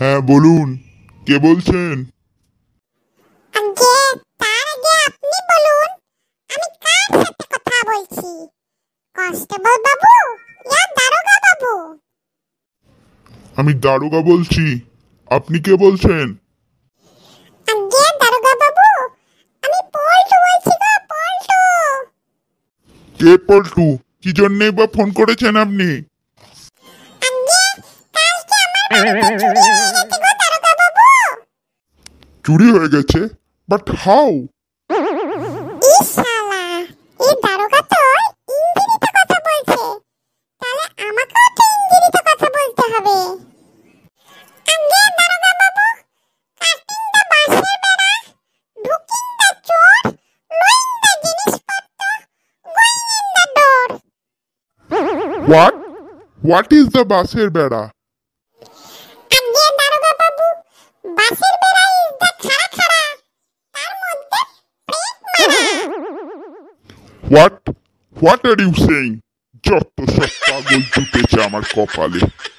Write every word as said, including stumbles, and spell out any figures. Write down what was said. হ্যাঁ বলুন, কে বলছেন? আমি দারোগা বলছি, আপনি কে বলছেন? কে পল্টু? কি জন্য বা ফোন করেছেন আপনি? চুরি হয়ে গেছে? But how? What? What is the Basir Beda? Again, Daroga Babu, Basir Beda is the khara khara. Tar modhe print mara. What? What are you saying? Jotto shob pagol jute amar kopale.